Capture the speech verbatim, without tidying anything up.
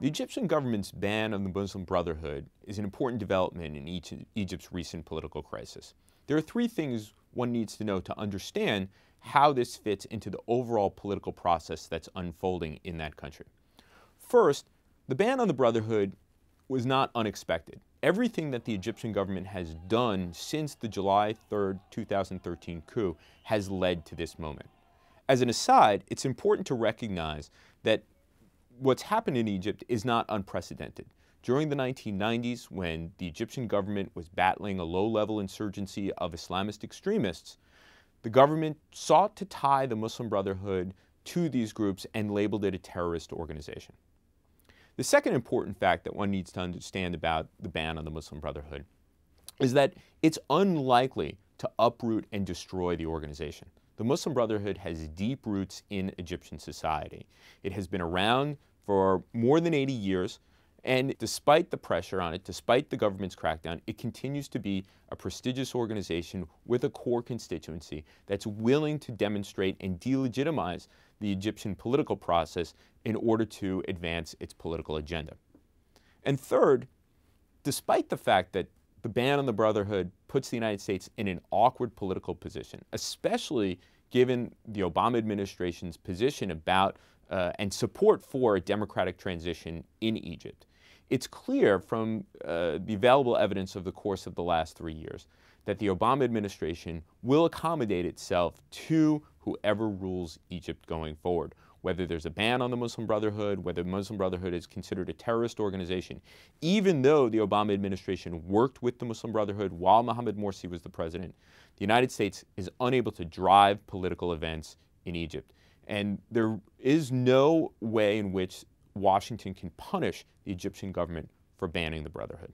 The Egyptian government's ban on the Muslim Brotherhood is an important development in Egypt's recent political crisis. There are three things one needs to know to understand how this fits into the overall political process that's unfolding in that country. First, the ban on the Brotherhood was not unexpected. Everything that the Egyptian government has done since the July third, two thousand thirteen coup has led to this moment. As an aside, it's important to recognize that what's happened in Egypt is not unprecedented. During the nineteen nineties, when the Egyptian government was battling a low-level insurgency of Islamist extremists, the government sought to tie the Muslim Brotherhood to these groups and labeled it a terrorist organization. The second important fact that one needs to understand about the ban on the Muslim Brotherhood is that it's unlikely to uproot and destroy the organization. The Muslim Brotherhood has deep roots in Egyptian society. It has been around for more than eighty years, and despite the pressure on it, despite the government's crackdown, it continues to be a prestigious organization with a core constituency that's willing to demonstrate and delegitimize the Egyptian political process in order to advance its political agenda. And third, despite the fact that the ban on the Brotherhood puts the United States in an awkward political position, especially given the Obama administration's position about uh, and support for a democratic transition in Egypt. It's clear from uh, the available evidence of the course of the last three years that the Obama administration will accommodate itself to whoever rules Egypt going forward. Whether there's a ban on the Muslim Brotherhood, whether the Muslim Brotherhood is considered a terrorist organization. Even though the Obama administration worked with the Muslim Brotherhood while Mohamed Morsi was the president, the United States is unable to drive political events in Egypt. And there is no way in which Washington can punish the Egyptian government for banning the Brotherhood.